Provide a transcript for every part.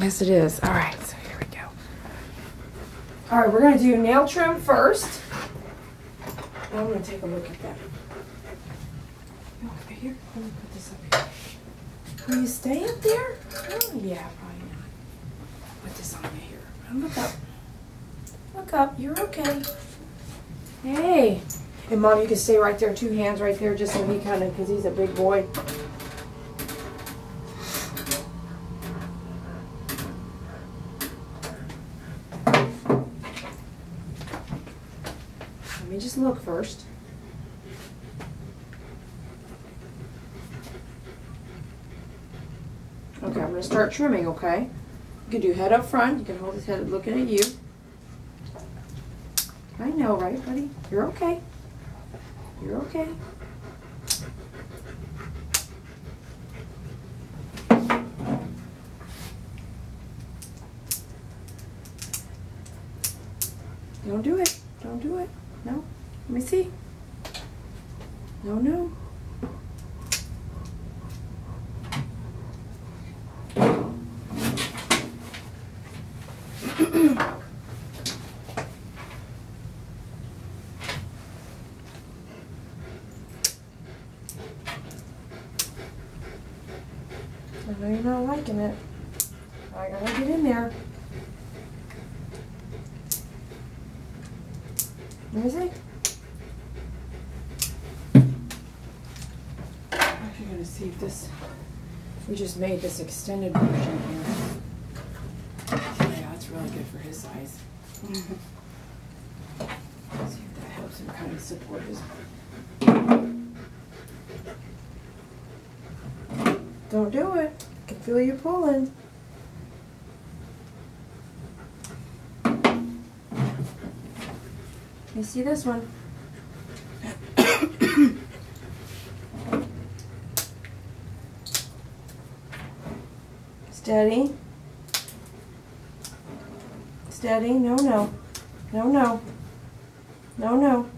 Yes, it is. All right, so here we go. All right, we're going to do nail trim first. I'm going to take a look at that. Over here. Let me put this up here. Will you stay up there? Oh, yeah, probably not. Put this on here. Look up. Look up. You're okay. Hey. And Mom, you can stay right there. Two hands right there just so he kind of, because he's a big boy. Let me just look first. Okay, I'm going to start trimming, okay? You can do head up front. You can hold his head looking at you. I know, right, buddy? You're okay. You're okay. Don't do it. Don't do it. No. Let me see. No, no. I know you're not liking it. I gotta get in there. Where is it? I'm actually gonna see if this. We just made this extended version here. Yeah, that's really good for his size. Mm-hmm. Let's see if that helps him kind of support his. Don't do it. I can feel you pulling. Let me see this one. Steady. Steady. No, no. No, no. No, no.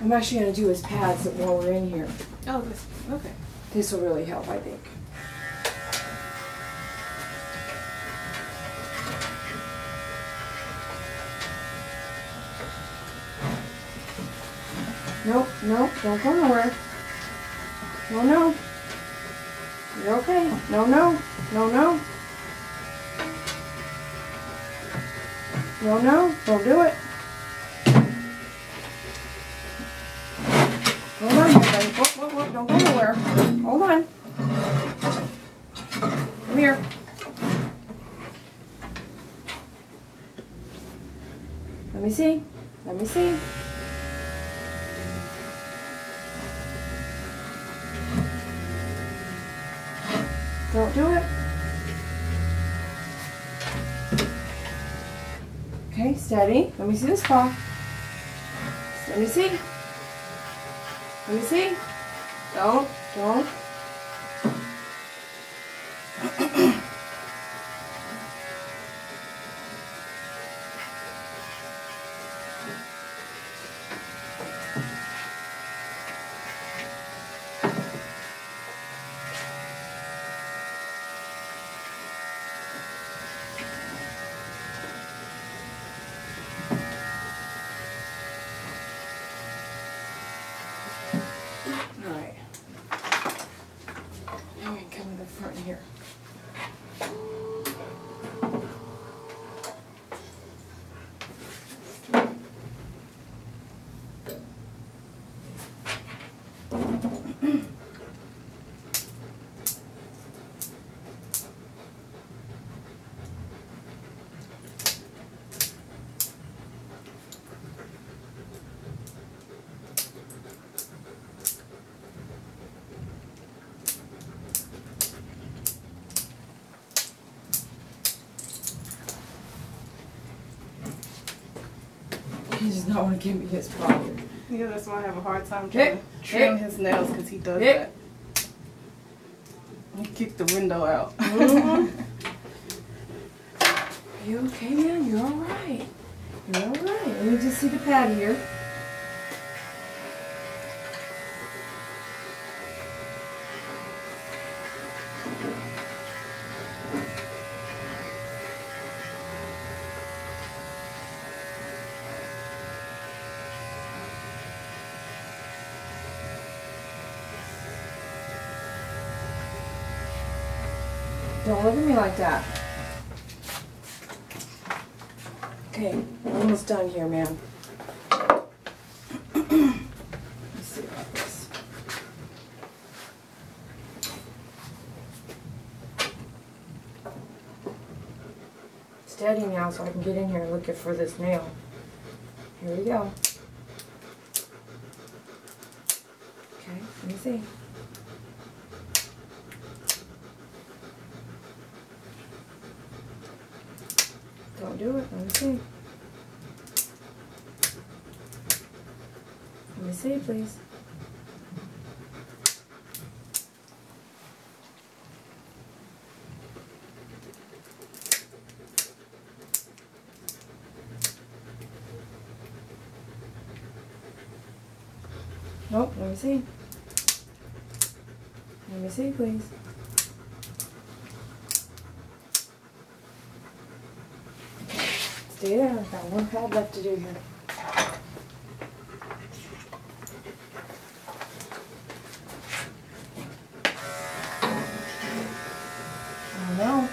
I'm actually going to do his pads while we're in here. Oh, this, okay. This will really help, I think. Nope, nope, don't go nowhere. No, no. You're okay. No, no. No, no. No, no. Don't do it. Hold on, everybody. Whoa, whoa, whoa. Don't go nowhere. Hold on. Come here. Let me see. Let me see. Don't do it. Okay, steady. Let me see this paw. Let me see. Let me see. Don't. Here. He does not want to give me his problem. Yeah, that's why I have a hard time trying to trim his nails because he does that. He kicked the window out. Mm-hmm. you okay, man? You're all right. You're all right. Let me just see the pad here. Don't look at me like that. Okay, we're almost done here, man. Let me see about this. Steady now, so I can get in here and look for this nail. Here we go. Okay, let me see. Don't do it. Let me see. Let me see, please. Nope. Let me see. Let me see, please. Stay there. I've got one pad left to do here. I don't know.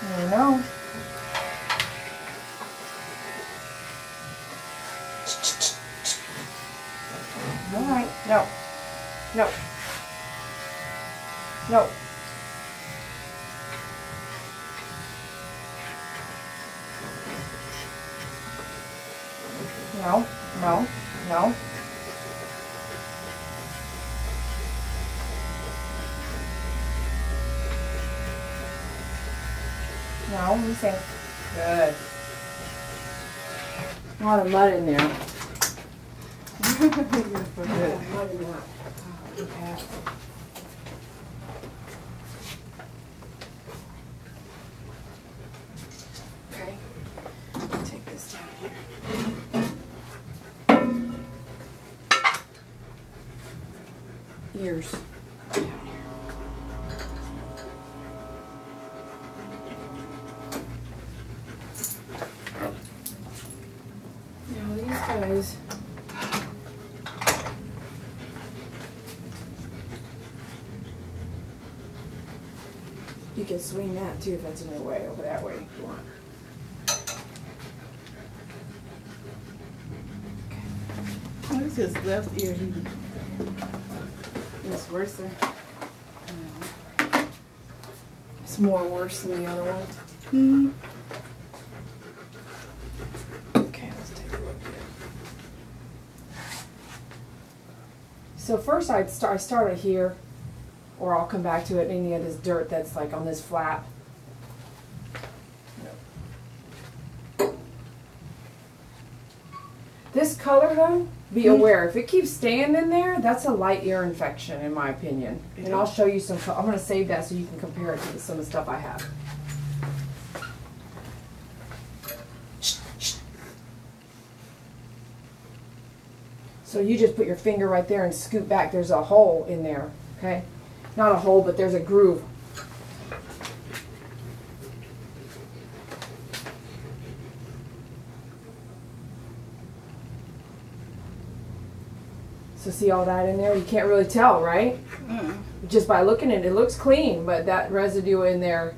I don't know. All right. No. No. No. No, no, no. No, let me see. Good. A lot of mud in there. Mud in there. Okay. Ears. Down here. Now these guys, you can swing that too if that's in your way, over that way if you want. What is his left ear? It's worse than, it's more worse than the other one. Mm-hmm. Okay, let's take a look here. So first I started here, or I'll come back to it, any of this dirt that's like on this flap. Yep. This color though, be aware, if it keeps staying in there, that's a light ear infection in my opinion. And I'll show you some, I'm going to save that so you can compare it to some of the stuff I have. So you just put your finger right there and scoop back. There's a hole in there, okay? Not a hole, but there's a groove. So see all that in there? You can't really tell, right? Mm. Just by looking at it, it looks clean, but that residue in there,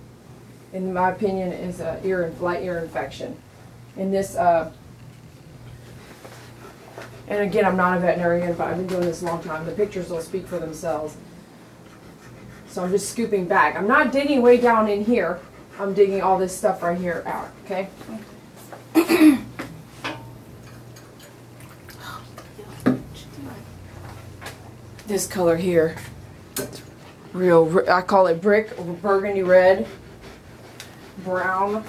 in my opinion, is a light ear infection. And this, and again, I'm not a veterinarian, but I've been doing this a long time. The pictures will speak for themselves. So I'm just scooping back. I'm not digging way down in here. I'm digging all this stuff right here out, okay? Okay. This color here, real, I call it brick or burgundy red, brown.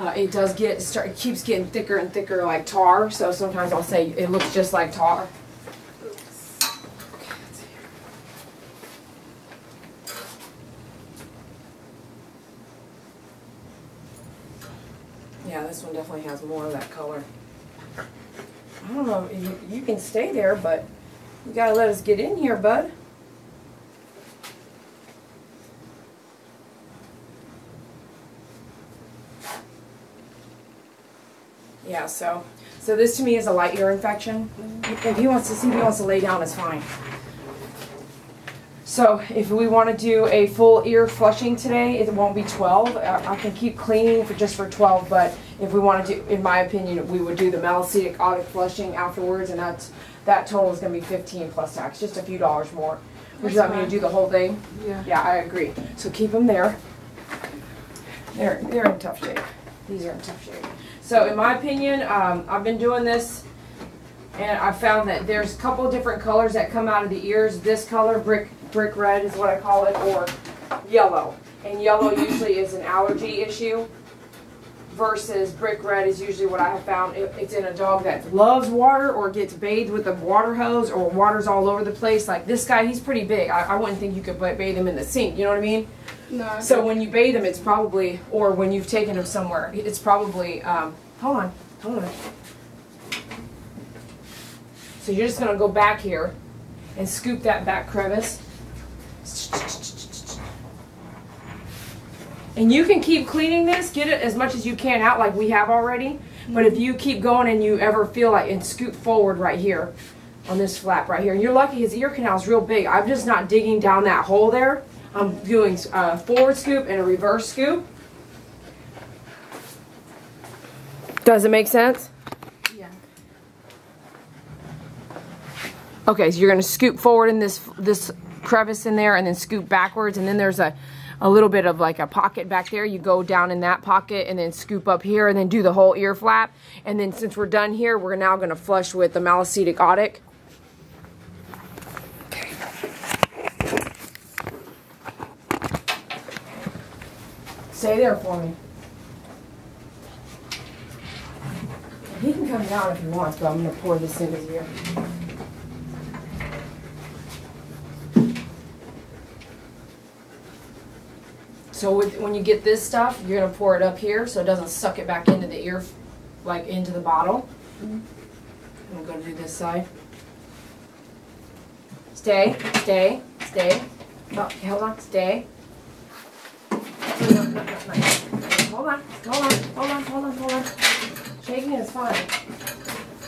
It does get, it keeps getting thicker and thicker like tar, so sometimes I'll say it looks just like tar. Oops. Okay, let's see here. Yeah, this one definitely has more of that color. I don't know, you can stay there, but you gotta let us get in here, bud. Yeah, so this to me is a light ear infection. If he wants to see, if he wants to lay down, it's fine. So if we want to do a full ear flushing today, it won't be 12. I can keep cleaning just for 12, but if we want to do, in my opinion, we would do the malacetic otic flushing afterwards, and that total is going to be 15 plus tax, just a few dollars more. Would you like me to do the whole thing? Yeah. Yeah, I agree. So keep them there. They're in tough shape. These are in tough shape. So in my opinion, I've been doing this, and I found that there's a couple different colors that come out of the ears. This color, brick red is what I call it, or yellow. And yellow usually is an allergy issue, versus brick red is usually what I have found. It's in a dog that loves water or gets bathed with a water hose or water's all over the place. Like this guy, he's pretty big. I wouldn't think you could bathe him in the sink, you know what I mean? No. So when you bathe him, it's probably, or when you've taken him somewhere, it's probably, hold on. So you're just going to go back here and scoop that back crevice. And you can keep cleaning this, get it as much as you can out like we have already. But if you keep going and you ever feel like, and scoop forward right here on this flap right here. And you're lucky his ear canal is real big. I'm just not digging down that hole there. I'm doing a forward scoop and a reverse scoop. Does it make sense? Yeah. Okay, so you're going to scoop forward in this crevice in there, and then scoop backwards, and then there's a little bit of like a pocket back there. You go down in that pocket and then scoop up here and then do the whole ear flap. And then since we're done here, we're now going to flush with the malacetic otic. Stay there for me. He can come down if he wants, but I'm going to pour this in his ear. So when you get this stuff, you're going to pour it up here so it doesn't suck it back into the ear, like into the bottle. I'm going to do this side. Stay, stay, stay. Oh, hold on, stay. Hold on. Shaking is fine.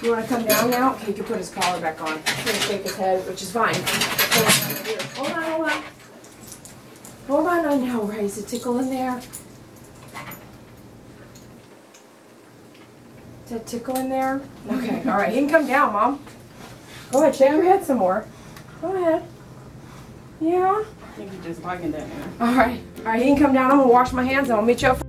You want to come down now? He can put his collar back on. He's going to shake his head, which is fine. Hold on. I know, right? Is it tickling there? Is that tickling there? Okay, all right. He can come down, Mom. Go ahead, shake your head some more. Go ahead. Yeah? I think you're just bugging that now. All right. He can come down. I'm going to wash my hands and I'll meet you up.